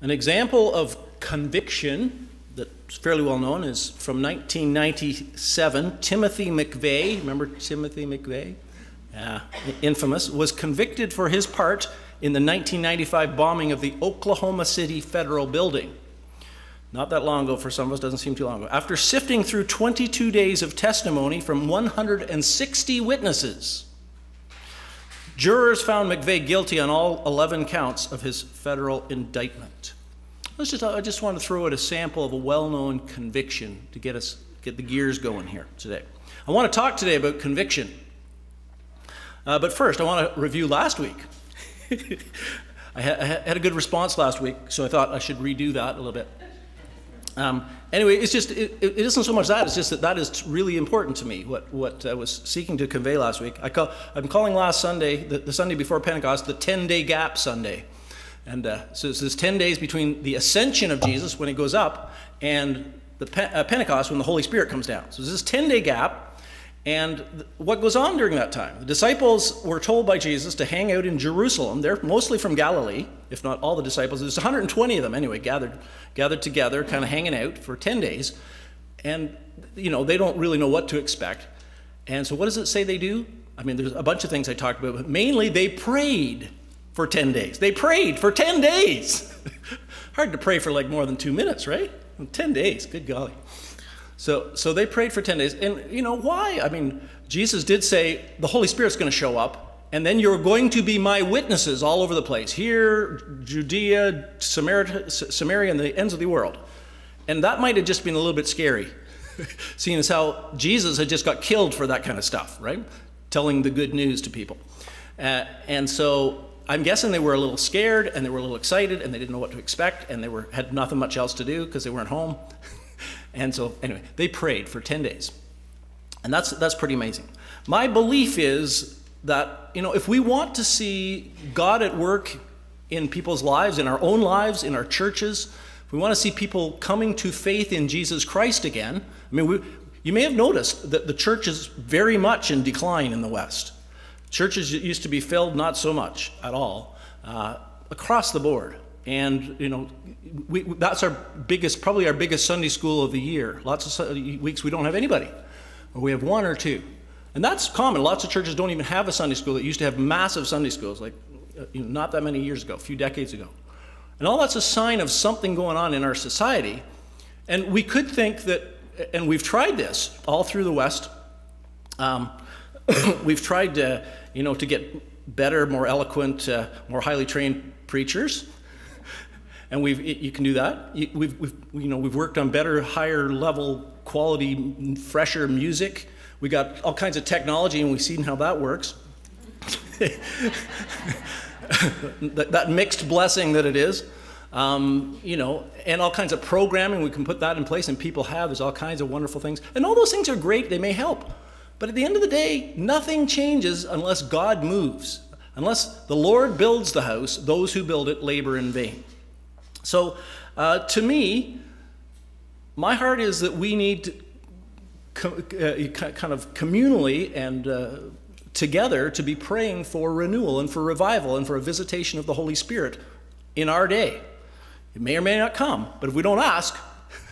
An example of conviction that's fairly well known is from 1997, Timothy McVeigh, remember Timothy McVeigh? Infamous, was convicted for his part in the 1995 bombing of the Oklahoma City Federal Building. Not that long ago for some of us, doesn't seem too long ago. After sifting through 22 days of testimony from 160 witnesses, jurors found McVeigh guilty on all 11 counts of his federal indictment. I just want to throw out a sample of a well-known conviction to get the gears going here today. I want to talk today about conviction. But first, I want to review last week. I had a good response last week, so I thought I should redo that a little bit. Anyway, it isn't so much that, it's just that is really important to me, what I was seeking to convey last week. I'm calling last Sunday, the Sunday before Pentecost, the 10-day gap Sunday. And so it's this 10 days between the ascension of Jesus, when he goes up, and the Pentecost, when the Holy Spirit comes down. So it's this 10-day gap. And what goes on during that time? The disciples were told by Jesus to hang out in Jerusalem. They're mostly from Galilee, if not all the disciples. There's 120 of them anyway, gathered together, kind of hanging out for 10 days. And, you know, they don't really know what to expect. And so what does it say they do? I mean, there's a bunch of things I talked about, but mainly they prayed for 10 days. They prayed for 10 days. Hard to pray for like more than 2 minutes, right? 10 days, good golly. So they prayed for 10 days, and you know why? I mean, Jesus did say, the Holy Spirit's going to show up, and then you're going to be my witnesses all over the place, here, Judea, Samaria, and the ends of the world. And that might have just been a little bit scary, seeing as how Jesus had just got killed for that kind of stuff, right? Telling the good news to people. And so I'm guessing they were a little scared, and they were a little excited, and they didn't know what to expect, and they had nothing much else to do because they weren't home. And so, anyway, they prayed for 10 days. And that's pretty amazing. My belief is that, you know, if we want to see God at work in people's lives, in our own lives, in our churches, if we want to see people coming to faith in Jesus Christ again, I mean, you may have noticed that the church is very much in decline in the West. Churches that used to be filled, not so much at all, across the board. And, you know, that's our biggest, probably our biggest Sunday school of the year. Lots of weeks we don't have anybody, or we have one or two. And that's common. Lots of churches don't even have a Sunday school. They used to have massive Sunday schools, like you know, not that many years ago, a few decades ago. And all that's a sign of something going on in our society. And we could think that, and we've tried this all through the West. We've tried to, you know, to get better, more eloquent, more highly trained preachers. And you can do that. We've worked on better, higher level quality, fresher music. We got all kinds of technology, and we've seen how that works. that mixed blessing that it is, you know, and all kinds of programming. We can put that in place, and people have all kinds of wonderful things. And all those things are great. They may help. But at the end of the day, nothing changes unless God moves. Unless the Lord builds the house, those who build it labor in vain. So to me, my heart is that we need to kind of communally and together to be praying for renewal and for revival and for a visitation of the Holy Spirit in our day. It may or may not come, but if we don't ask,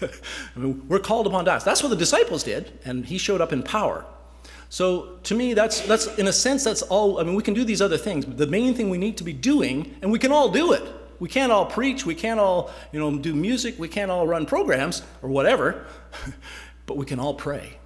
I mean, we're called upon to ask. That's what the disciples did, and he showed up in power. So to me, that's in a sense, that's all. I mean, we can do these other things, but the main thing we need to be doing, and we can all do it. We can't all preach, we can't all, you know, do music, we can't all run programs or whatever, but we can all pray.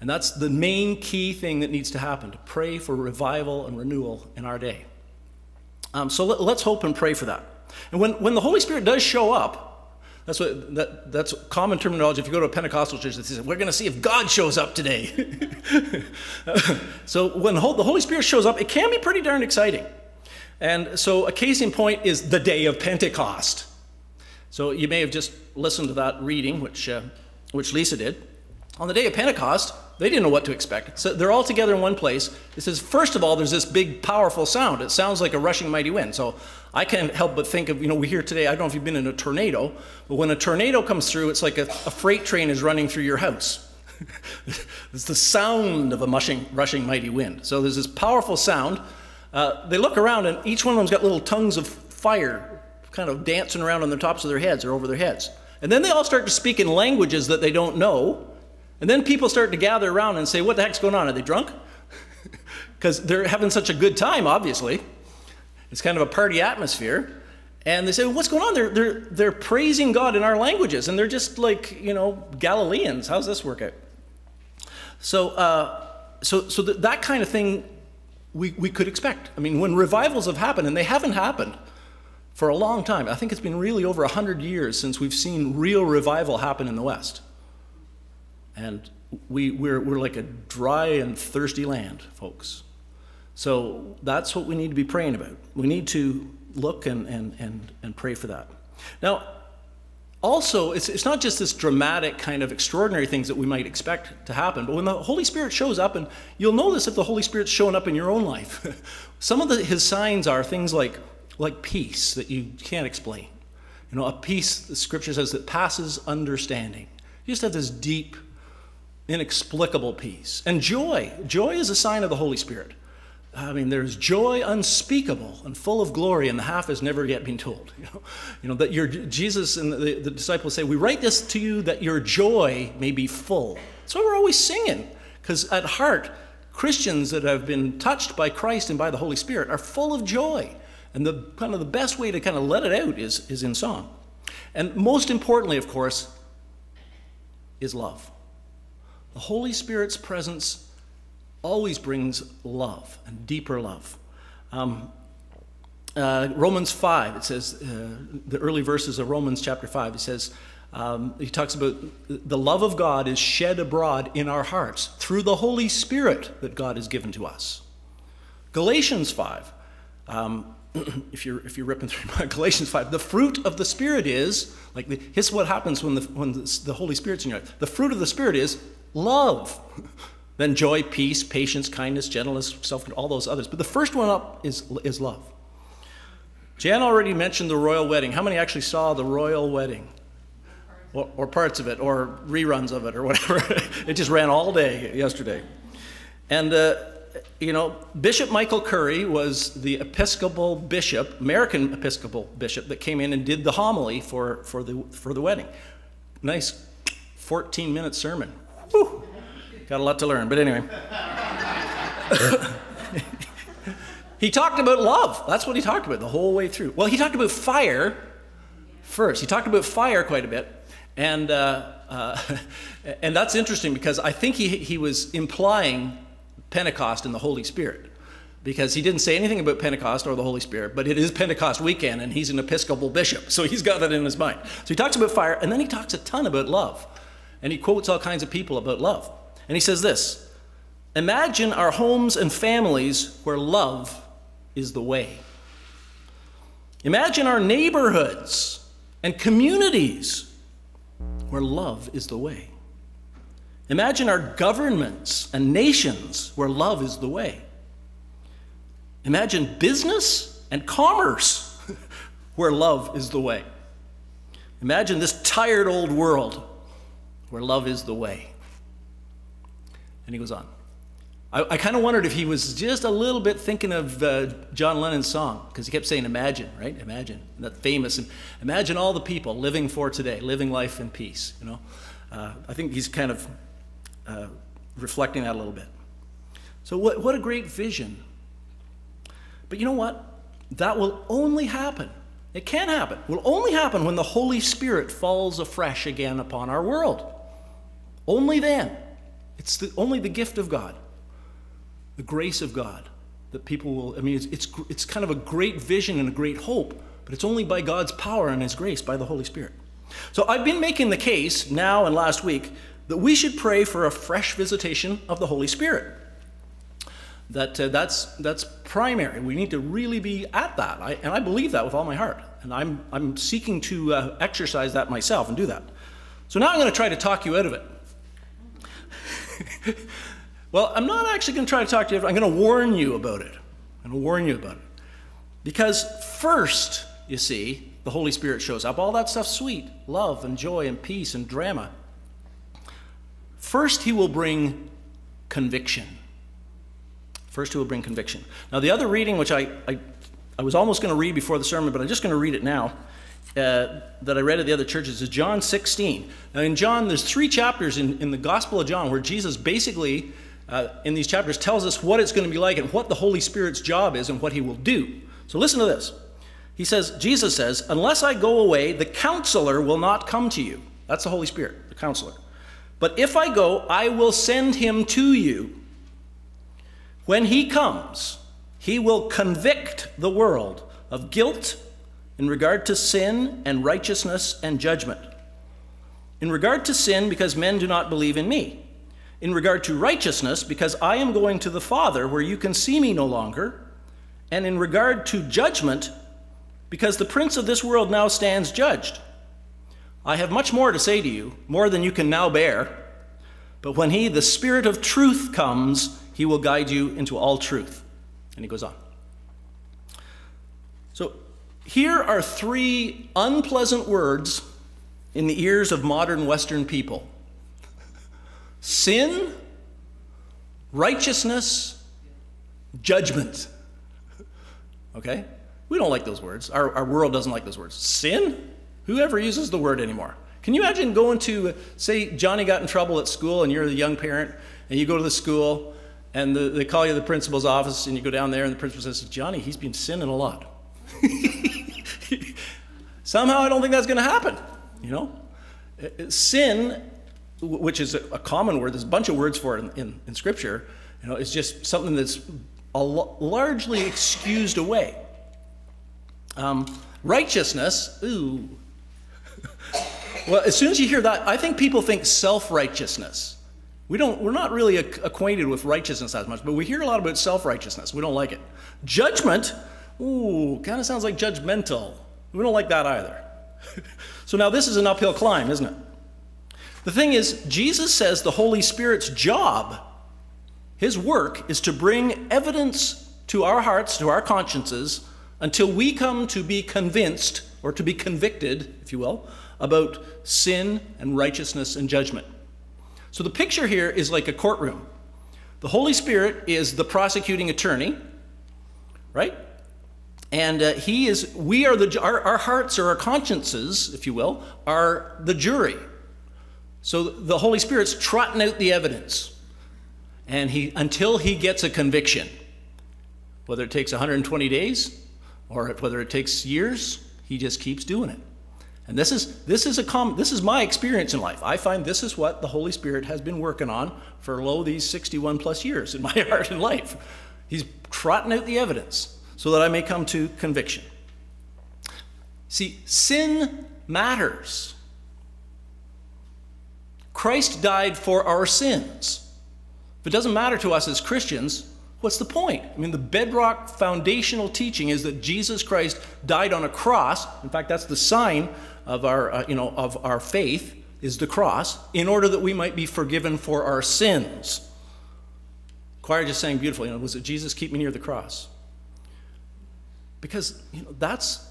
And that's the main key thing that needs to happen, to pray for revival and renewal in our day. So let's hope and pray for that. And when the Holy Spirit does show up, that's common terminology. If you go to a Pentecostal church, they say, we're going to see if God shows up today. So when the Holy Spirit shows up, it can be pretty darn exciting. And so a case in point is the day of Pentecost. So you may have just listened to that reading, which Lisa did. On the day of Pentecost, they didn't know what to expect. So they're all together in one place. It says, first of all, there's this big, powerful sound. It sounds like a rushing mighty wind. So I can't help but think of, you know, we hear today, I don't know if you've been in a tornado, but when a tornado comes through, it's like a freight train is running through your house. It's the sound of a rushing mighty wind. So there's this powerful sound. They look around, and each one of them's got little tongues of fire kind of dancing around on the tops of their heads or over their heads. And then they all start to speak in languages that they don't know. And then people start to gather around and say, what the heck's going on? Are they drunk? Because they're having such a good time, obviously. It's kind of a party atmosphere. And they say, what's going on? They're praising God in our languages. And they're just like, you know, Galileans. How's this work out? So that kind of thing we could expect. I mean, when revivals have happened, and they haven't happened for a long time. I think it's been really over 100 years since we've seen real revival happen in the West. And we're like a dry and thirsty land, folks. So that's what we need to be praying about. We need to look and pray for that. Now, also, it's not just this dramatic kind of extraordinary things that we might expect to happen, but when the Holy Spirit shows up, and you'll notice if the Holy Spirit's showing up in your own life, some of his signs are things like peace that you can't explain. You know, a peace, the scripture says, that passes understanding. You just have this deep, inexplicable peace. And joy. Joy is a sign of the Holy Spirit. I mean, there's joy unspeakable and full of glory, and the half has never yet been told. You know that Jesus and the disciples say, we write this to you that your joy may be full. That's why we're always singing, because at heart, Christians that have been touched by Christ and by the Holy Spirit are full of joy. And the best way to kind of let it out is in song. And most importantly, of course, is love. The Holy Spirit's presence always brings love, and deeper love. Romans 5, it says, the early verses of Romans chapter 5, it says, he talks about the love of God is shed abroad in our hearts through the Holy Spirit that God has given to us. Galatians 5, if you're ripping through Galatians 5, the fruit of the Spirit is, here's what happens when the Holy Spirit's in your life. The fruit of the Spirit is love, then joy, peace, patience, kindness, gentleness, self-control, all those others. But the first one up is love. Jan already mentioned the royal wedding. How many actually saw the royal wedding? Or parts of it, or reruns of it, or whatever. It just ran all day yesterday. And you know, Bishop Michael Curry was the Episcopal bishop, American Episcopal bishop, that came in and did the homily for the wedding. Nice 14-minute sermon. Whew. Got a lot to learn, but anyway. He talked about love. That's what he talked about the whole way through. Well, he talked about fire first. He talked about fire quite a bit. And that's interesting because I think he was implying Pentecost and the Holy Spirit, because he didn't say anything about Pentecost or the Holy Spirit, but it is Pentecost weekend and he's an Episcopal bishop, so he's got that in his mind. So he talks about fire, and then he talks a ton about love, and he quotes all kinds of people about love. And he says this, imagine our homes and families where love is the way. Imagine our neighborhoods and communities where love is the way. Imagine our governments and nations where love is the way. Imagine business and commerce where love is the way. Imagine this tired old world where love is the way. And he goes on. I kind of wondered if he was just a little bit thinking of John Lennon's song, because he kept saying imagine, right? Imagine. That famous. And imagine all the people living for today, living life in peace, you know? I think he's kind of reflecting that a little bit. So what a great vision. But you know what? That will only happen. It can happen. It will only happen when the Holy Spirit falls afresh again upon our world. Only then. It's only the gift of God, the grace of God, that people will, I mean, it's kind of a great vision and a great hope, but it's only by God's power and his grace, by the Holy Spirit. So I've been making the case now and last week that we should pray for a fresh visitation of the Holy Spirit. That's primary. We need to really be at that. And I believe that with all my heart. And I'm seeking to exercise that myself and do that. So now I'm going to try to talk you out of it. Well, I'm not actually going to try to talk to you. I'm going to warn you about it. I'm going to warn you about it. Because first, you see, the Holy Spirit shows up. All that stuff's sweet. Love and joy and peace and drama. First, he will bring conviction. Now, the other reading, which I I was almost going to read before the sermon, but I'm just going to read it now, that I read at the other churches, is John 16. Now in John, there's three chapters in the Gospel of John where Jesus basically, in these chapters, tells us what it's going to be like and what the Holy Spirit's job is and what he will do. So listen to this. He says, Jesus says, unless I go away, the counselor will not come to you. That's the Holy Spirit, the counselor. But if I go, I will send him to you. When he comes, he will convict the world of guilt in regard to sin and righteousness and judgment. In regard to sin, because men do not believe in me. In regard to righteousness, because I am going to the Father where you can see me no longer. And in regard to judgment, because the prince of this world now stands judged. I have much more to say to you, more than you can now bear. But when he, the Spirit of truth, comes, he will guide you into all truth. And he goes on. So here are three unpleasant words in the ears of modern Western people. Sin, righteousness, judgment. Okay? We don't like those words. Our world doesn't like those words. Sin? Whoever uses the word anymore? Can you imagine going to, say, Johnny got in trouble at school and you're the young parent and you go to the school and they call you to the principal's office and you go down there and the principal says, Johnny, he's been sinning a lot. Somehow I don't think that's going to happen, you know? Sin, which is a common word, there's a bunch of words for it in Scripture, you know, it's just something that's largely excused away. Righteousness, ooh. Well, as soon as you hear that, I think people think self-righteousness. We're not really acquainted with righteousness as much, but we hear a lot about self-righteousness. We don't like it. Judgment, ooh, kind of sounds like judgmental. We don't like that either. So now this is an uphill climb, isn't it? The thing is, Jesus says the Holy Spirit's job, his work, is to bring evidence to our hearts, to our consciences, until we come to be convinced, or to be convicted, if you will, about sin and righteousness and judgment. So the picture here is like a courtroom. The Holy Spirit is the prosecuting attorney, right? And he is, we are the, our hearts or our consciences, if you will, are the jury. So the Holy Spirit's trotting out the evidence, and until he gets a conviction, whether it takes 120 days or whether it takes years, he just keeps doing it. And this is my experience in life. I find this is what the Holy Spirit has been working on for these 61 plus years in my heart and life. He's trotting out the evidence so that I may come to conviction. See, sin matters. Christ died for our sins. If it doesn't matter to us as Christians, what's the point? I mean, the bedrock foundational teaching is that Jesus Christ died on a cross. In fact, that's the sign of our, of our faith, is the cross, in order that we might be forgiven for our sins. Choir just sang beautifully, was it Jesus, keep me near the cross? Because, that's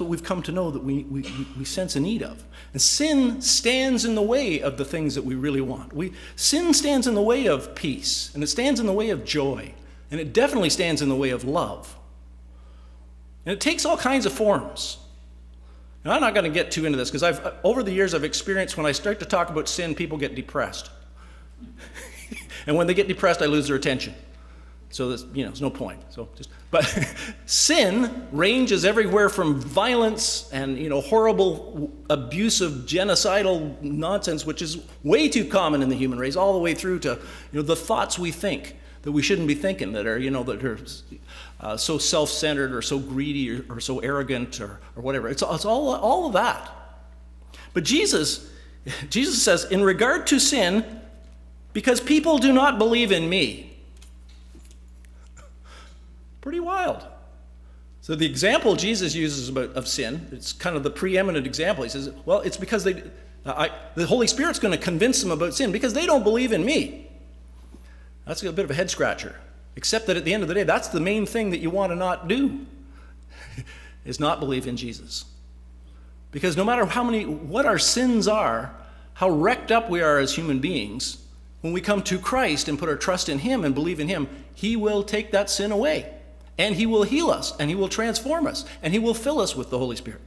what we've come to know that we sense a need of. And sin stands in the way of the things that we really want. Sin stands in the way of peace, and it stands in the way of joy, and it definitely stands in the way of love. And it takes all kinds of forms. Now, I'm not going to get too into this, because over the years I've experienced when I start to talk about sin, people get depressed. And when they get depressed, I lose their attention. So there's no point. But sin ranges everywhere from violence and horrible, abusive, genocidal nonsense, which is way too common in the human race, all the way through to the thoughts we think that we shouldn't be thinking, that are so self-centered or so greedy or so arrogant or whatever. It's all of that. But Jesus says, in regard to sin, because people do not believe in me. Pretty wild. So the example Jesus uses of sin, it's kind of the preeminent example. He says, well, it's because the Holy Spirit's going to convince them about sin because they don't believe in me. That's a bit of a head scratcher, except that at the end of the day, that's the main thing that you want to not do, is not believe in Jesus. Because no matter what our sins are, how wrecked up we are as human beings, when we come to Christ and put our trust in him and believe in him, he will take that sin away. And he will heal us, and he will transform us, and he will fill us with the Holy Spirit.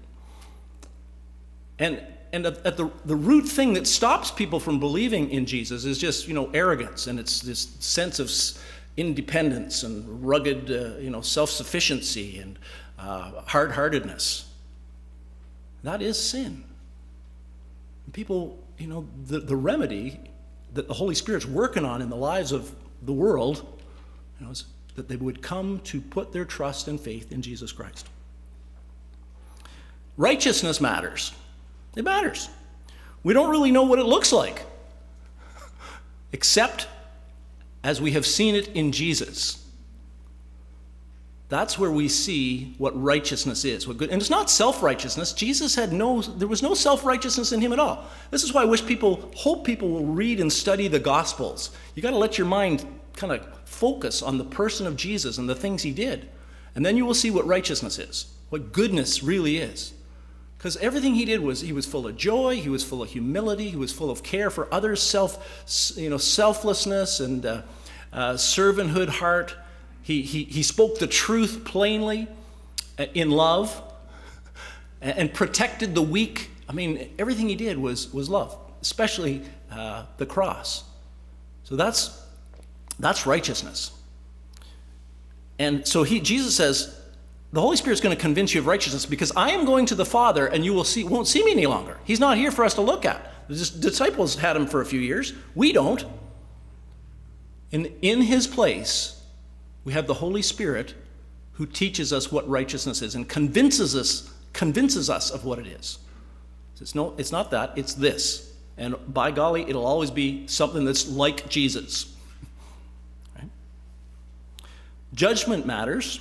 And at the root thing that stops people from believing in Jesus is just, you know, arrogance, and it's this sense of independence and rugged, you know, self-sufficiency and hard-heartedness. That is sin. And people, you know, the remedy that the Holy Spirit's working on in the lives of the world, you know, is that they would come to put their trust and faith in Jesus Christ. Righteousness matters. It matters. We don't really know what it looks like, except as we have seen it in Jesus. That's where we see what righteousness is. What good, and it's not self-righteousness. Jesus had there was no self-righteousness in him at all. This is why I wish people will read and study the Gospels. You got to let your mind kind of focus on the person of Jesus and the things he did. And then you will see what righteousness is, what goodness really is. Because everything he did was, he was full of joy, he was full of humility, he was full of care for others, selflessness and servanthood heart. He spoke the truth plainly in love and protected the weak. I mean, everything he did was love, especially the cross. So that's righteousness. And so Jesus says, the Holy Spirit's going to convince you of righteousness because I am going to the Father and you won't see me any longer. He's not here for us to look at. The disciples had him for a few years. We don't. And in his place, we have the Holy Spirit who teaches us what righteousness is and convinces us of what it is. So it's not that, it's this. And by golly, it'll always be something that's like Jesus. Right? Judgment matters.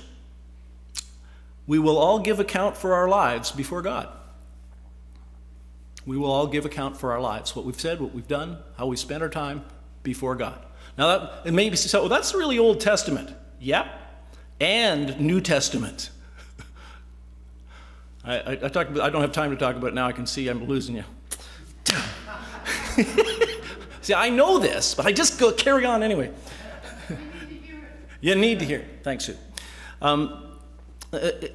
We will all give account for our lives before God. We will all give account for our lives, what we've said, what we've done, how we spent our time before God. Now, it may be so, well, that's really Old Testament. Yep, and New Testament. I don't have time to talk about it now. I can see I'm losing you. See, I know this, but I just go carry on anyway. You need to hear it. Thanks, Sue.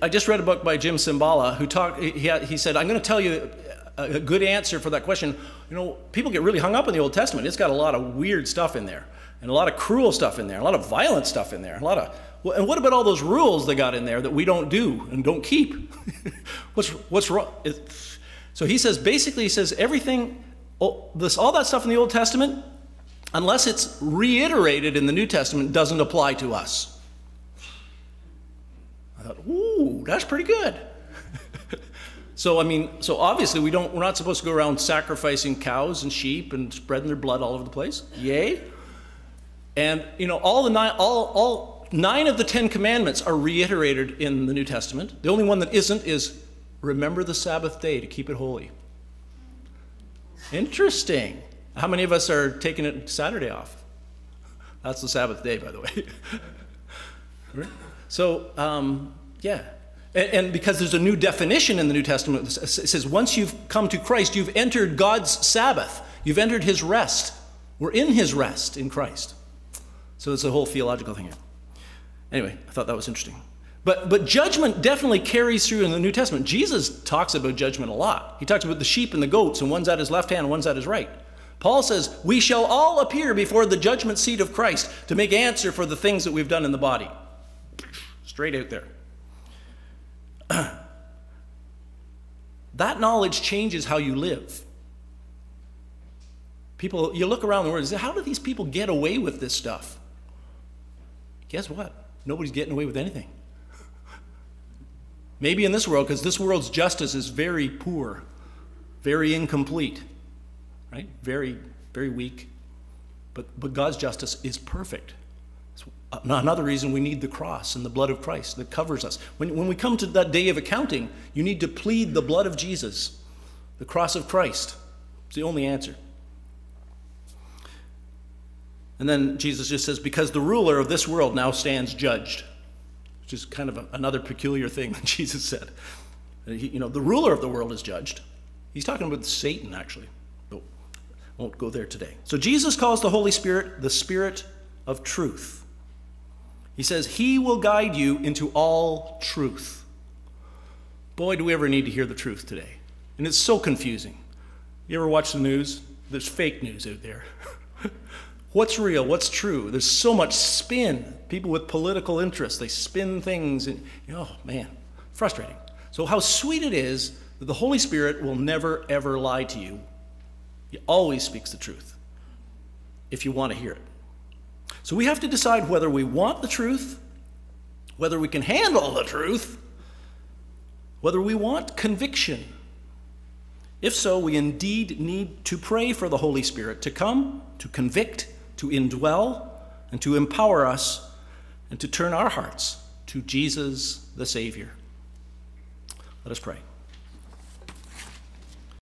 I just read a book by Jim Cimbala who talked. He said, "I'm going to tell you a good answer for that question. You know, people get really hung up in the Old Testament. It's got a lot of weird stuff in there, and a lot of cruel stuff in there, a lot of violent stuff in there, a lot of. And what about all those rules they got in there that we don't do and don't keep? What's wrong?" So he says, basically, he says everything, all that stuff in the Old Testament, unless it's reiterated in the New Testament, doesn't apply to us. I thought, ooh, that's pretty good. So, I mean, so obviously we're not supposed to go around sacrificing cows and sheep and spreading their blood all over the place. Yay. And, you know, all nine of the 10 commandments are reiterated in the New Testament. The only one that isn't is remember the Sabbath day to keep it holy. Interesting. How many of us are taking it Saturday off? That's the Sabbath day, by the way. Right? So, yeah, and because there's a new definition in the New Testament, it says once you've come to Christ, you've entered God's Sabbath. You've entered his rest. We're in his rest in Christ. So it's a whole theological thing here. Anyway, I thought that was interesting. But judgment definitely carries through in the New Testament. Jesus talks about judgment a lot. He talks about the sheep and the goats, and one's at his left hand and one's at his right. Paul says, we shall all appear before the judgment seat of Christ to make answer for the things that we've done in the body. Straight out there. That knowledge changes how you live. People, you look around the world and say, how do these people get away with this stuff? Guess what? Nobody's getting away with anything. Maybe in this world, because this world's justice is very poor, very incomplete, right? Very, very weak. But God's justice is perfect. Another reason we need the cross and the blood of Christ that covers us. When we come to that day of accounting, you need to plead the blood of Jesus, the cross of Christ. It's the only answer. And then Jesus just says, because the ruler of this world now stands judged, which is kind of another peculiar thing that Jesus said. You know, the ruler of the world is judged. He's talking about Satan, actually. But won't go there today. So Jesus calls the Holy Spirit the Spirit of truth. He says, he will guide you into all truth. Boy, do we ever need to hear the truth today. And it's so confusing. You ever watch the news? There's fake news out there. What's real? What's true? There's so much spin. People with political interests, they spin things. And, oh, man, frustrating. So how sweet it is that the Holy Spirit will never, ever lie to you. He always speaks the truth if you want to hear it. So we have to decide whether we want the truth, whether we can handle the truth, whether we want conviction. If so, we indeed need to pray for the Holy Spirit to come, to convict, to indwell, and to empower us, and to turn our hearts to Jesus the Savior. Let us pray.